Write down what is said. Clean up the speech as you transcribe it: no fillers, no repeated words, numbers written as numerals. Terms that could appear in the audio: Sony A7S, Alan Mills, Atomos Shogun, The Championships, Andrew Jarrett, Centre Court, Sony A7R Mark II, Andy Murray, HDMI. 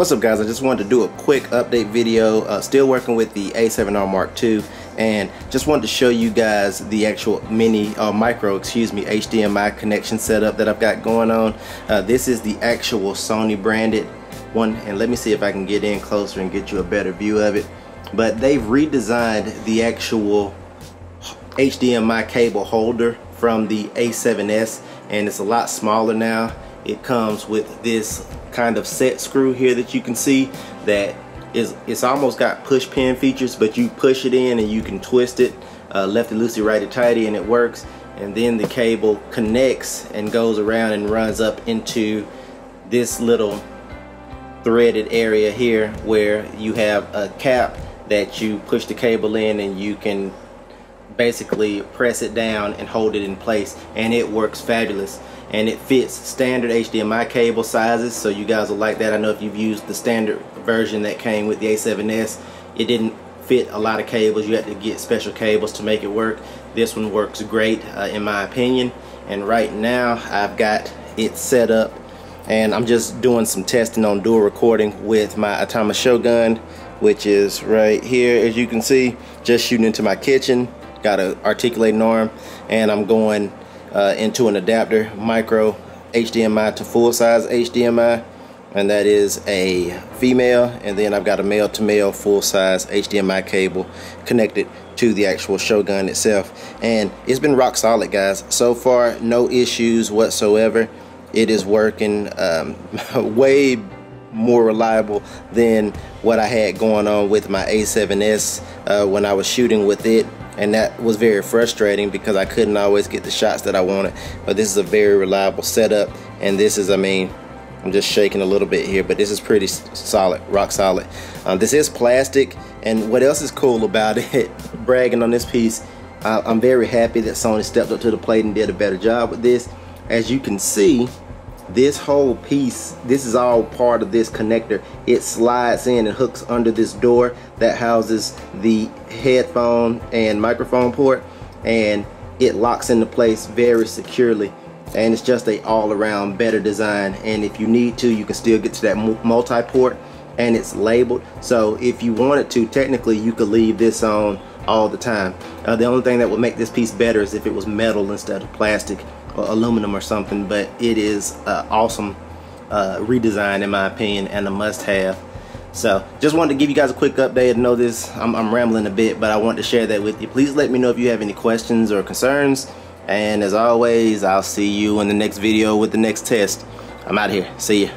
What's up, guys? I just wanted to do a quick update video. Still working with the A7R Mark II, and just wanted to show you guys the actual micro HDMI connection setup that I've got going on. This is the actual Sony branded one, and let me see if I can get in closer and get you a better view of it. But they've redesigned the actual HDMI cable holder from the A7S, and it's a lot smaller now. It comes with this kind of set screw here that you can see that it's almost got push pin features, but you push it in and you can twist it lefty loosey, righty tighty, and it works. And then the cable connects and goes around and runs up into this little threaded area here where you have a cap that you push the cable in, and you can basically press it down and hold it in place, and it works fabulous. And it fits standard HDMI cable sizes, so you guys will like that. I know if you've used the standard version that came with the A7S, it didn't fit a lot of cables. You had to get special cables to make it work. This one works great in my opinion. And right now I've got it set up, and I'm just doing some testing on dual recording with my Atomos Shogun, which is right here, as you can see, just shooting into my kitchen. Got an articulating arm, and I'm going into an adapter, micro HDMI to full size HDMI, and that is a female, and then I've got a male to male full size HDMI cable connected to the actual Shogun itself. And it's been rock solid, guys. So far, no issues whatsoever. It is working way more reliable than what I had going on with my A7S when I was shooting with it. And that was very frustrating because I couldn't always get the shots that I wanted. But this is a very reliable setup, and this is, I mean, I'm just shaking a little bit here, but this is pretty solid, rock solid. This is plastic, and what else is cool about it, bragging on this piece, I'm very happy that Sony stepped up to the plate and did a better job with this. As you can see, this whole piece, this is all part of this connector. It slides in and hooks under this door that houses the headphone and microphone port, and it locks into place very securely. And it's just a all-around better design. And if you need to, you can still get to that multi-port, and it's labeled, so if you wanted to, technically you could leave this on all the time. The only thing that would make this piece better is if it was metal instead of plastic or aluminum or something, but it is awesome redesign in my opinion, and a must-have. So just wanted to give you guys a quick update. I know this, I'm rambling a bit, but I wanted to share that with you. Please let me know if you have any questions or concerns, and as always, I'll see you in the next video with the next test. I'm out of here. See ya.